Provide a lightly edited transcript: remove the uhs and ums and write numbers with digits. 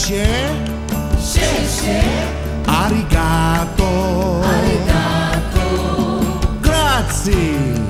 Sheshe, arigato, arigato, grazie.